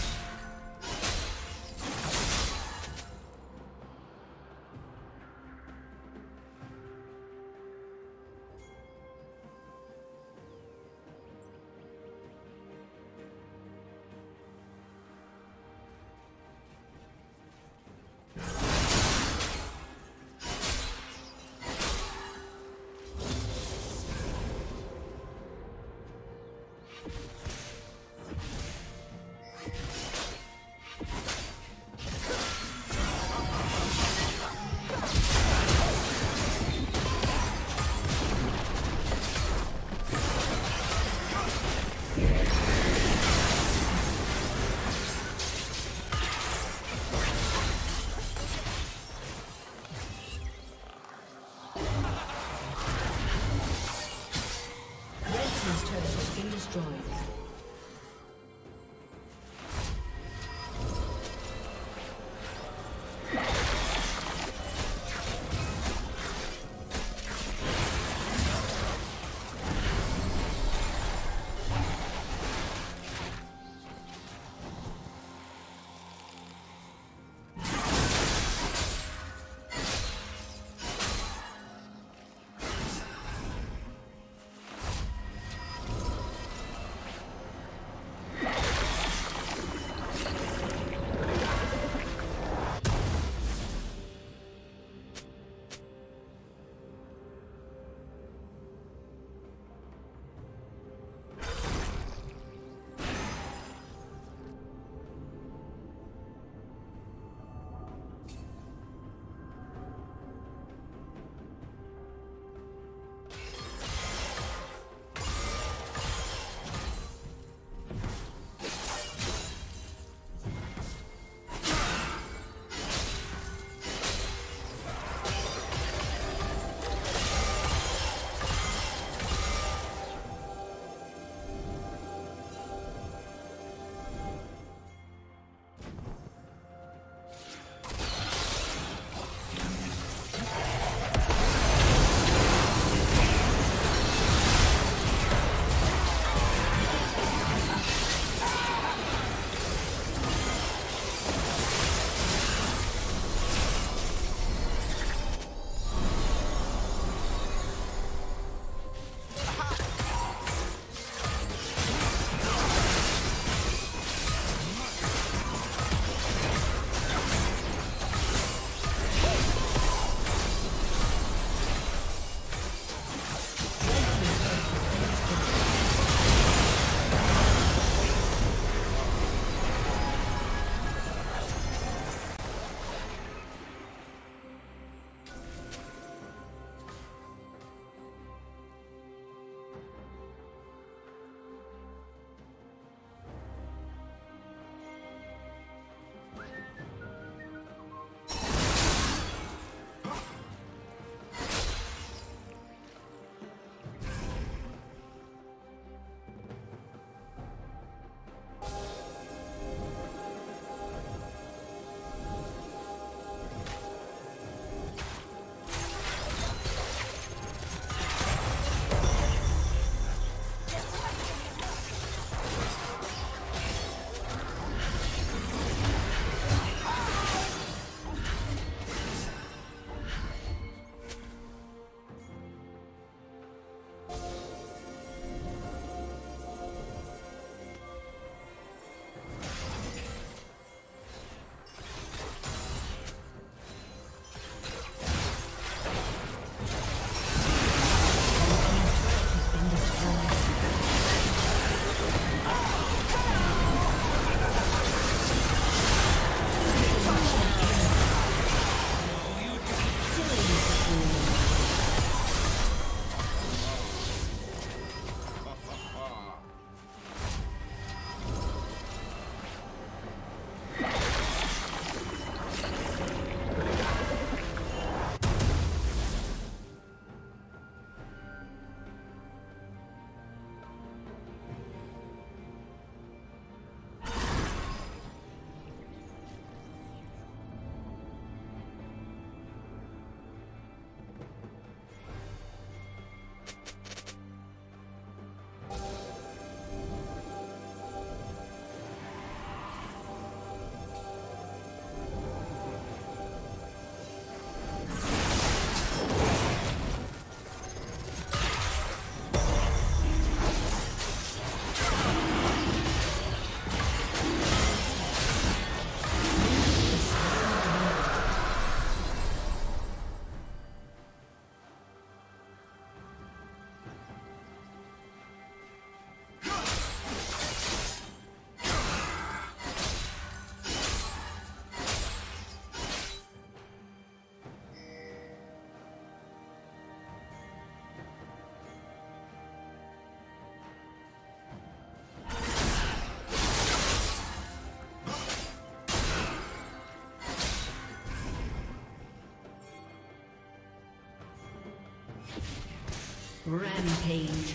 Rampage.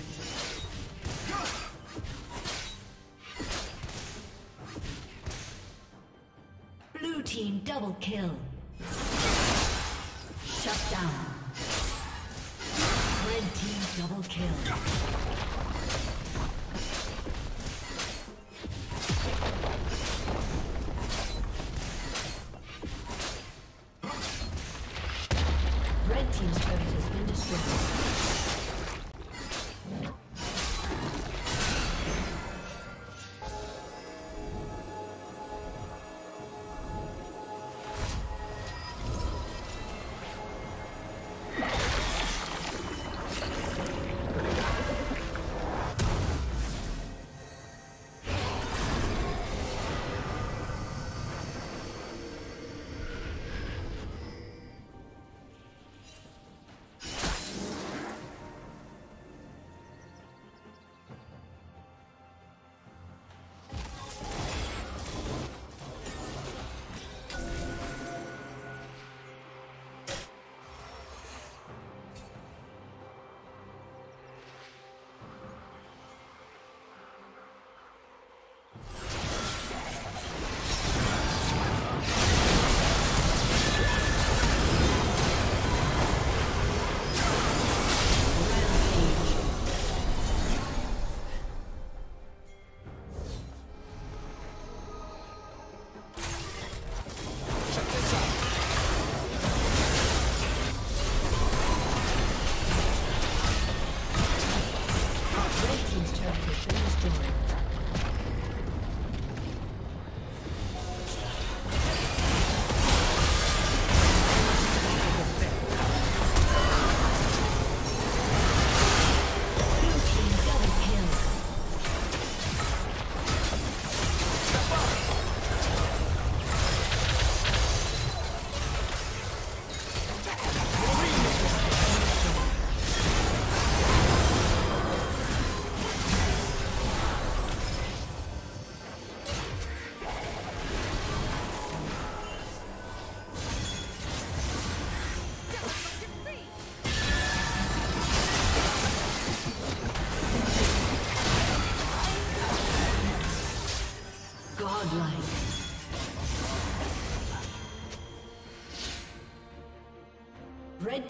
Blue team double kill. Shut down. Red team double kill. Red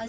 A